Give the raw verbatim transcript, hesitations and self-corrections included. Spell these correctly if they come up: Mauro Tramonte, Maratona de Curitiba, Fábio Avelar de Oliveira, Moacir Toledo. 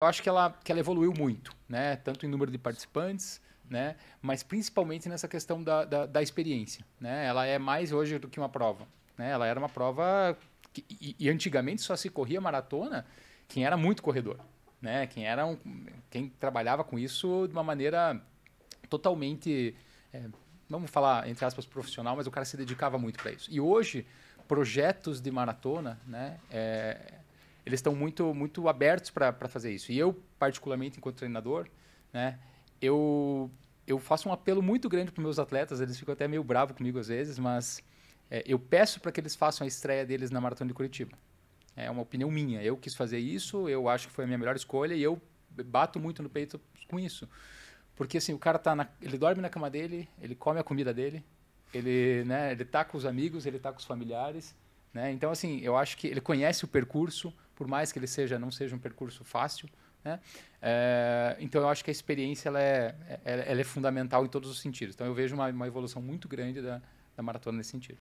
Eu acho que ela, que ela evoluiu muito, né? Tanto em número de participantes, né? Mas principalmente nessa questão da, da, da experiência, né? Ela é mais hoje do que uma prova, né? Ela era uma prova que, e, e antigamente só se corria maratona quem era muito corredor, né? Quem era um, quem trabalhava com isso de uma maneira totalmente, é, vamos falar entre aspas profissional, mas o cara se dedicava muito para isso. E hoje projetos de maratona, né? É, eles estão muito, muito abertos para fazer isso. E eu, particularmente, enquanto treinador, né, eu, eu faço um apelo muito grande para os meus atletas, eles ficam até meio bravos comigo às vezes, mas é, eu peço para que eles façam a estreia deles na Maratona de Curitiba. É uma opinião minha, eu quis fazer isso, eu acho que foi a minha melhor escolha e eu bato muito no peito com isso. Porque assim, o cara tá na, ele dorme na cama dele, ele come a comida dele, ele, né, ele tá com os amigos, ele tá com os familiares, né? Então, assim, eu acho que ele conhece o percurso, por mais que ele seja, não seja um percurso fácil, né? É, então, eu acho que a experiência ela é, ela é fundamental em todos os sentidos. Então, eu vejo uma, uma evolução muito grande da, da maratona nesse sentido.